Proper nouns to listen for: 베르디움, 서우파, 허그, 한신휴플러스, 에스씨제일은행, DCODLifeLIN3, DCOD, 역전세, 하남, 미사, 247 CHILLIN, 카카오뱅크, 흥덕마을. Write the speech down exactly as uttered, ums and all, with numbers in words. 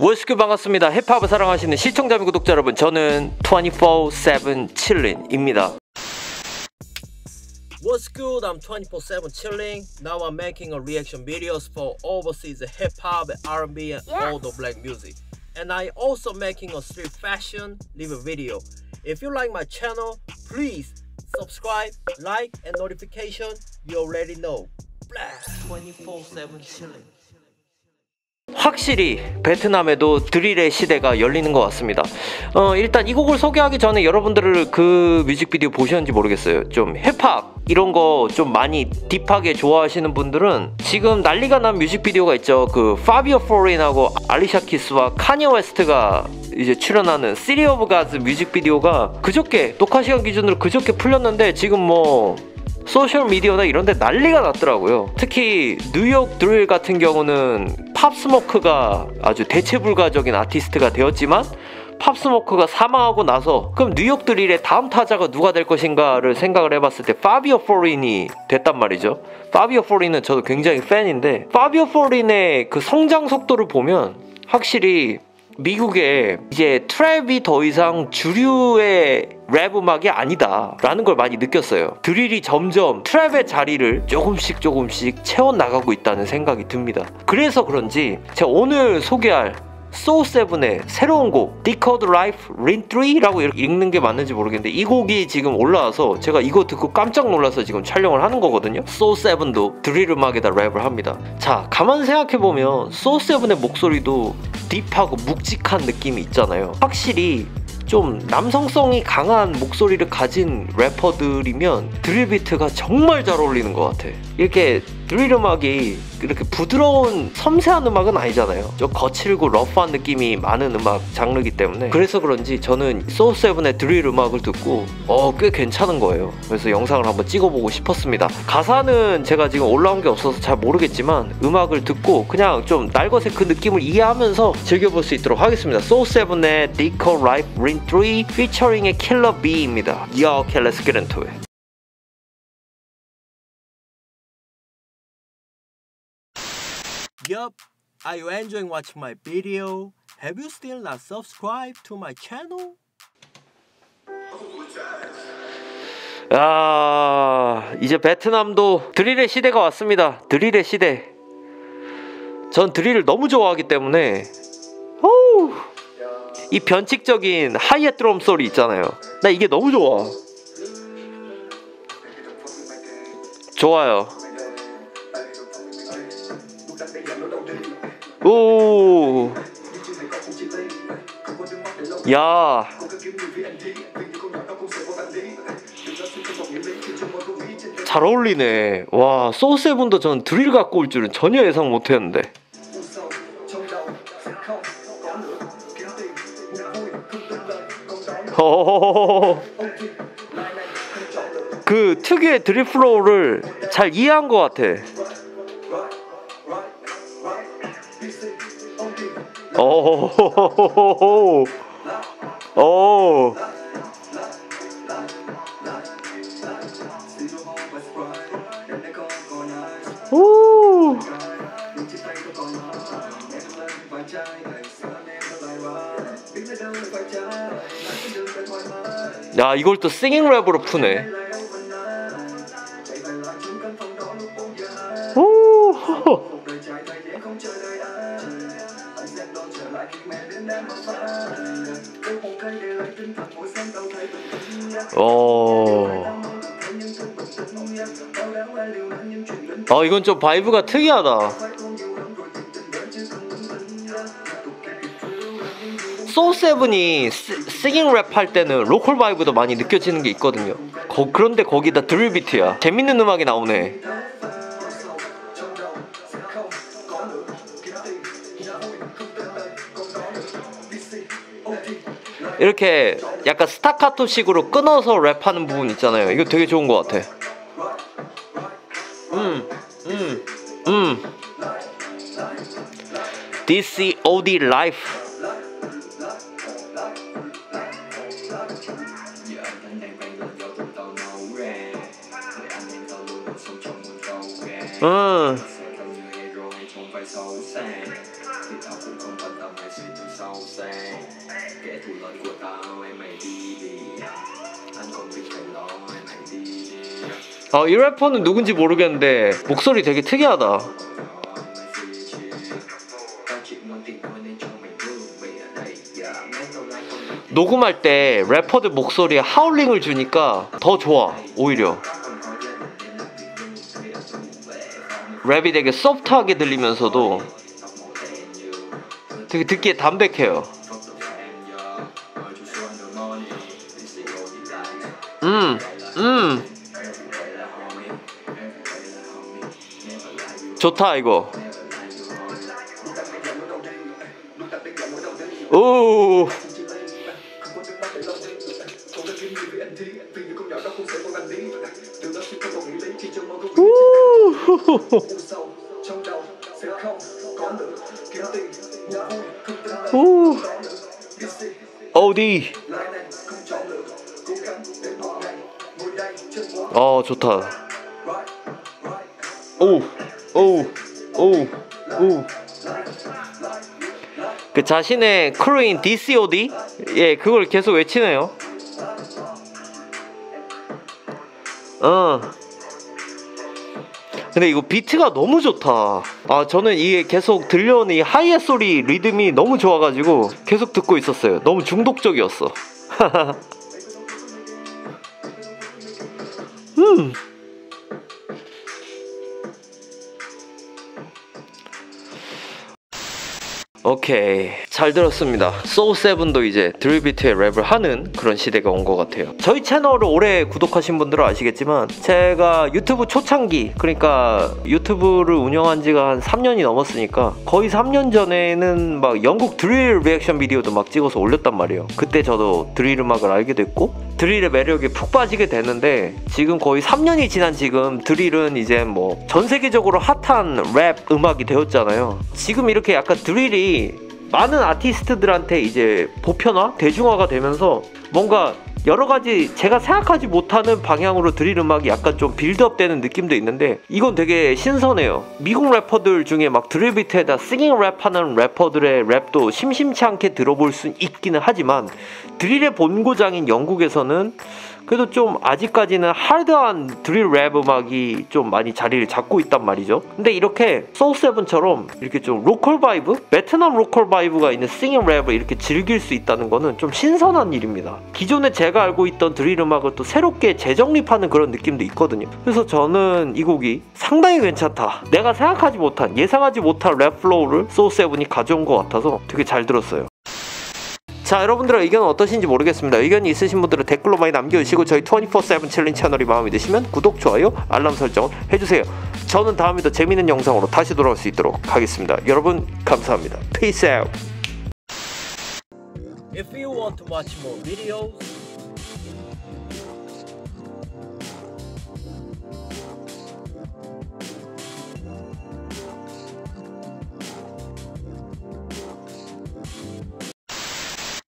월스큐 반갑습니다. 힙합을 사랑하시는 시청자 및 구독자 여러분, 저는 이십사 칠 칠링입니다. What's good? I'm twenty-four seven chilling. Now I'm making a reaction videos for overseas hip hop, R and B, and yes. all the black music. And I also making a street fashion live video. If you like my channel, please subscribe, like, and notification. You already know. twenty-four seven chilling. 확실히 베트남에도 드릴의 시대가 열리는 것 같습니다. 어, 일단 이 곡을 소개하기 전에 여러분들을 그 뮤직비디오 보셨는지 모르겠어요. 좀 힙합 이런 거 좀 많이 딥하게 좋아하시는 분들은 지금 난리가 난 뮤직비디오가 있죠. 그 파비오 포린하고 알리샤 키스와 카니 웨스트가 이제 출연하는 시리 오브 가즈 뮤직비디오가 그저께 녹화 시간 기준으로 그저께 풀렸는데 지금 뭐 소셜미디어나 이런데 난리가 났더라고요. 특히 뉴욕 드릴 같은 경우는 팝스모크가 아주 대체불가적인 아티스트가 되었지만 팝스모크가 사망하고 나서 그럼 뉴욕 드릴의 다음 타자가 누가 될 것인가를 생각을 해봤을 때 파비오 포린이 됐단 말이죠. 파비오 포린은 저도 굉장히 팬인데 파비오 포린의 그 성장 속도를 보면 확실히 미국에 이제 트랩이 더 이상 주류의 랩 음악이 아니다 라는 걸 많이 느꼈어요. 드릴이 점점 트랩의 자리를 조금씩 조금씩 채워나가고 있다는 생각이 듭니다. 그래서 그런지 제가 오늘 소개할 투오칠의 새로운 곡 D C O D Life L I N three 라고 읽는 게 맞는지 모르겠는데 이 곡이 지금 올라와서 제가 이거 듣고 깜짝 놀라서 지금 촬영을 하는 거거든요. 투오칠도 드릴 음악에다 랩을 합니다. 자, 가만 생각해보면 투오칠의 목소리도 딥하고 묵직한 느낌이 있잖아요. 확실히 좀 남성성이 강한 목소리를 가진 래퍼들이면 드릴 비트가 정말 잘 어울리는 것 같아. 이렇게 드릴 음악이 이렇게 부드러운 섬세한 음악은 아니잖아요. 좀 거칠고 러프한 느낌이 많은 음악 장르이기 때문에 그래서 그런지 저는 투오칠의 드릴 음악을 듣고 어, 꽤 괜찮은 거예요. 그래서 영상을 한번 찍어보고 싶었습니다. 가사는 제가 지금 올라온 게 없어서 잘 모르겠지만 음악을 듣고 그냥 좀 날것의 그 느낌을 이해하면서 즐겨볼 수 있도록 하겠습니다. 투오칠의 D C O D Life L I N three 피처링의 킬러 B입니다. Yo, okay, let's get into it. Yup, are you enjoying watching my video? Have you still not subscribed to my channel? 아, 이제 베트남도 드릴의 시대가 왔습니다. 드릴의 시대. 전 드릴을 너무 좋아하기 때문에 호우, 이 변칙적인 하이햇 드럼 소리 있잖아요. 나 이게 너무 좋아. 좋아요. 오, 야, 잘 어울리네. 와, 투오칠도 전 드릴 갖고 올 줄은 전혀 예상 못했는데. 어, 그 특유의 드릴 플로우를 잘 이해한 것 같아. 오호호호호호. 오. 오. 야, 이걸 또 싱잉 랩으로 푸네. 오. 어. 아, 이건 좀 바이브가 특이하다. 투오칠이 싱잉 랩 할 때는 로컬 바이브도 많이 느껴지는 게 있거든요. 거, 그런데 거기다 드릴 비트야. 재밌는 음악이 나오네. 이렇게 약간 스타카토 식으로 끊어서 랩하는 부분 있잖아요. 이거 되게 좋은 것 같아. 음, 음, 음. D C O D Life. 음. thì nói của tao em mày đi đi ăn công việc phải lo em mày đi đi. 아, 이 래퍼는 누군지 모르겠는데 목소리 되게 특이하다. 녹음할 때 래퍼들 목소리에 하울링을 주니까 더 좋아. 오히려 랩이 되게 소프트하게 들리면서도 되게 듣기에 담백해요. 음, 음. 좋다 이거. 오. 어디? 어 좋다. 오. 오, 오, 오. 그 자신의 크루인 디씨오디? 예, 그걸 계속 외치네요. 어. 근데 이거 비트가 너무 좋다. 아, 저는 이게 계속 들려오는 이 하이햇 소리 리듬이 너무 좋아가지고 계속 듣고 있었어요. 너무 중독적이었어. 음. 오케이, 잘 들었습니다. 소울세븐도 이제 드릴비트에 랩을 하는 그런 시대가 온 것 같아요. 저희 채널을 오래 구독하신 분들은 아시겠지만 제가 유튜브 초창기, 그러니까 유튜브를 운영한 지가 한 삼 년이 넘었으니까 거의 삼 년 전에는 막 영국 드릴 리액션 비디오도 막 찍어서 올렸단 말이에요. 그때 저도 드릴 음악을 알게 됐고 드릴의 매력에 푹 빠지게 되는데, 지금 거의 삼 년이 지난 지금 드릴은 이제 뭐 전세계적으로 핫한 랩 음악이 되었잖아요. 지금 이렇게 약간 드릴이 많은 아티스트들한테 이제 보편화, 대중화가 되면서 뭔가 여러가지 제가 생각하지 못하는 방향으로 드릴 음악이 약간 좀 빌드업 되는 느낌도 있는데 이건 되게 신선해요. 미국 래퍼들 중에 막 드릴 비트에다 싱잉 랩하는 래퍼들의 랩도 심심치 않게 들어볼 수 있기는 하지만 드릴의 본고장인 영국에서는 그래도 좀 아직까지는 하드한 드릴 랩 음악이 좀 많이 자리를 잡고 있단 말이죠. 근데 이렇게 소울세븐처럼 이렇게 좀 로컬 바이브? 베트남 로컬 바이브가 있는 싱잉 랩을 이렇게 즐길 수 있다는 거는 좀 신선한 일입니다. 기존에 제가 알고 있던 드릴 음악을 또 새롭게 재정립하는 그런 느낌도 있거든요. 그래서 저는 이 곡이 상당히 괜찮다, 내가 생각하지 못한, 예상하지 못한 랩 플로우를 소울세븐이 가져온 것 같아서 되게 잘 들었어요. 자, 여러분들의 의견은 어떠신지 모르겠습니다. 의견이 있으신 분들은 댓글로 많이 남겨주시고 저희 이십사 세븐 칠링 채널이 마음에 드시면 구독, 좋아요, 알람 설정을 해주세요. 저는 다음에 더 재밌는 영상으로 다시 돌아올 수 있도록 하겠습니다. 여러분 감사합니다. Peace out. If you want to watch more videos,